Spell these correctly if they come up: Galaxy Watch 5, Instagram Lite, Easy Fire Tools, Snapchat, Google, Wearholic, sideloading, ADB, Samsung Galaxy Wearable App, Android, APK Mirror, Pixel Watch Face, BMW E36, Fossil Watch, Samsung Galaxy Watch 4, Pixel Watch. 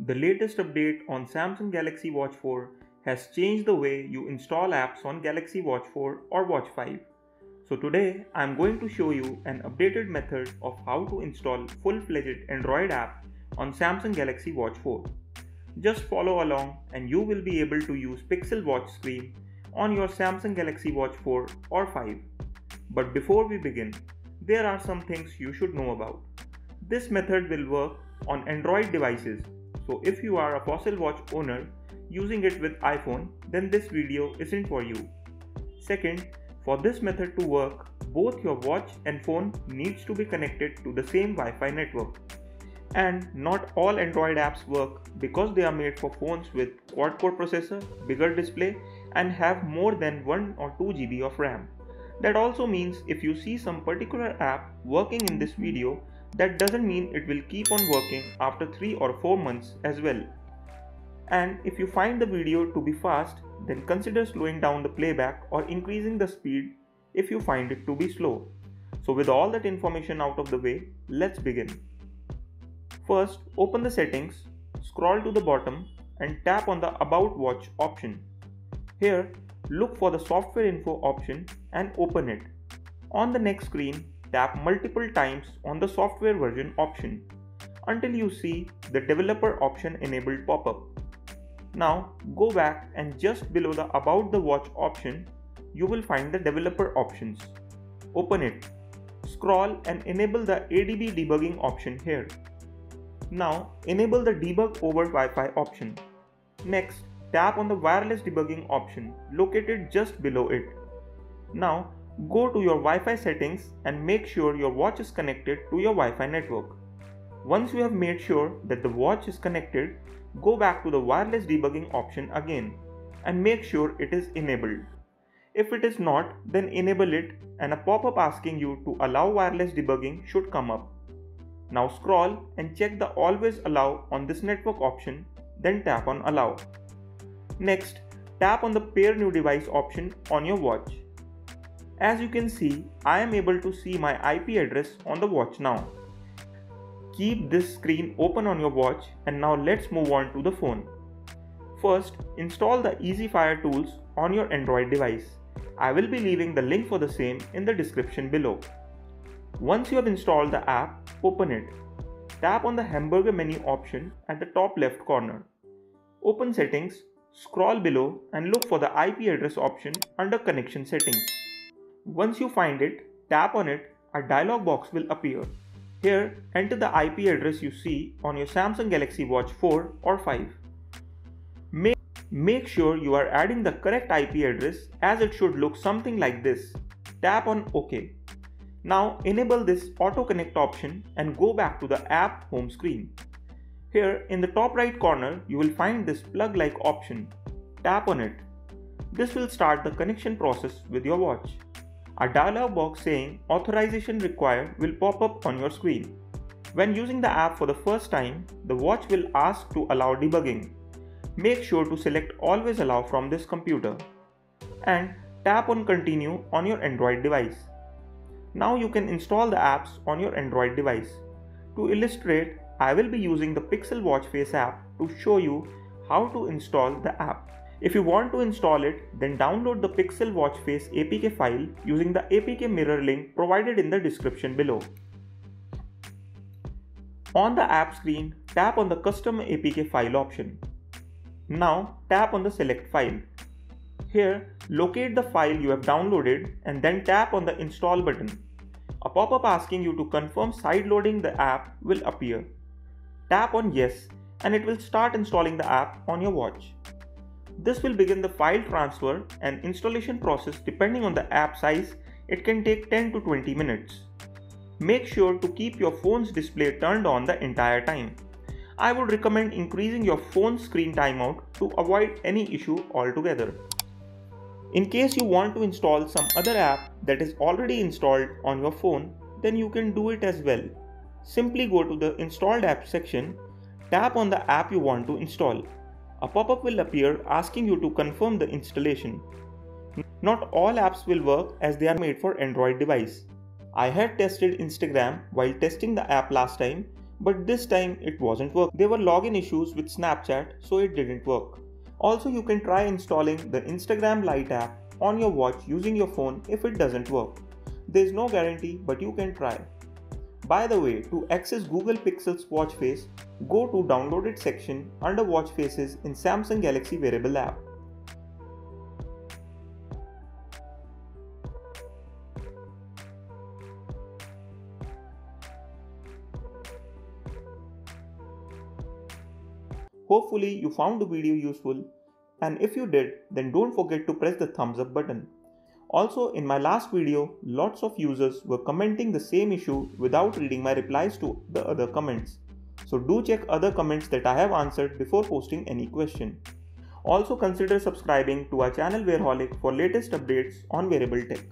The latest update on Samsung Galaxy Watch 4 has changed the way you install apps on Galaxy Watch 4 or Watch 5. So today I'm going to show you an updated method of how to install full-fledged Android app on Samsung Galaxy Watch 4. Just follow along and you will be able to use Pixel Watch screen on your Samsung Galaxy Watch 4 or 5. But before we begin, there are some things you should know about. This method will work on Android devices. So if you are a Fossil Watch owner using it with iPhone, then this video isn't for you. Second, for this method to work, both your watch and phone needs to be connected to the same Wi-Fi network. And not all Android apps work because they are made for phones with quad-core processor, bigger display, and have more than 1 or 2 GB of RAM. That also means if you see some particular app working in this video, that doesn't mean it will keep on working after 3 or 4 months as well. And if you find the video to be fast, then consider slowing down the playback or increasing the speed if you find it to be slow. So with all that information out of the way, let's begin. First, open the settings, scroll to the bottom and tap on the About Watch option. Here, look for the Software Info option and open it. On the next screen, tap multiple times on the software version option until you see the developer option enabled pop-up. Now go back and just below the About the Watch option, you will find the developer options. Open it, scroll and enable the ADB debugging option here. Now enable the debug over Wi-Fi option. Next, tap on the wireless debugging option located just below it. Now go to your Wi-Fi settings and make sure your watch is connected to your Wi-Fi network. Once you have made sure that the watch is connected, go back to the wireless debugging option again and make sure it is enabled. If it is not, then enable it and a pop-up asking you to allow wireless debugging should come up. Now scroll and check the Always Allow on this network option, then tap on Allow. Next, tap on the Pair New Device option on your watch. As you can see, I am able to see my IP address on the watch now. Keep this screen open on your watch and now let's move on to the phone. First, install the Easy Fire Tools on your Android device. I will be leaving the link for the same in the description below. Once you have installed the app, open it. Tap on the hamburger menu option at the top left corner. Open settings, scroll below and look for the IP address option under connection settings. Once you find it, tap on it, a dialog box will appear. Here, enter the IP address you see on your Samsung Galaxy Watch 4 or 5. Make sure you are adding the correct IP address as it should look something like this. Tap on OK. Now enable this Auto Connect option and go back to the app home screen. Here in the top right corner, you will find this plug-like option. Tap on it. This will start the connection process with your watch. A dialog box saying Authorization Required will pop up on your screen. When using the app for the first time, the watch will ask to allow debugging. Make sure to select Always Allow from this computer and tap on Continue on your Android device. Now you can install the apps on your Android device. To illustrate, I will be using the Pixel Watch Face app to show you how to install the app. If you want to install it, then download the Pixel Watch Face APK file using the APK Mirror link provided in the description below. On the app screen, tap on the Custom APK file option. Now tap on the Select File. Here, locate the file you have downloaded and then tap on the Install button. A pop-up asking you to confirm sideloading the app will appear. Tap on Yes and it will start installing the app on your watch. This will begin the file transfer and installation process. Depending on the app size, it can take 10 to 20 minutes. Make sure to keep your phone's display turned on the entire time. I would recommend increasing your phone's screen timeout to avoid any issue altogether. In case you want to install some other app that is already installed on your phone, then you can do it as well. Simply go to the Installed Apps section, tap on the app you want to install. A pop-up will appear asking you to confirm the installation. Not all apps will work as they are made for Android device. I had tested Instagram while testing the app last time, but this time it wasn't working. There were login issues with Snapchat, so it didn't work. Also, you can try installing the Instagram Lite app on your watch using your phone if it doesn't work. There's no guarantee, but you can try. By the way, to access Google Pixel's Watch Face, go to Downloaded section under Watch Faces in Samsung Galaxy Wearable App. Hopefully you found the video useful, and if you did, then don't forget to press the thumbs up button. Also, in my last video, lots of users were commenting the same issue without reading my replies to the other comments. So do check other comments that I have answered before posting any question. Also consider subscribing to our channel Wearholic for latest updates on wearable tech.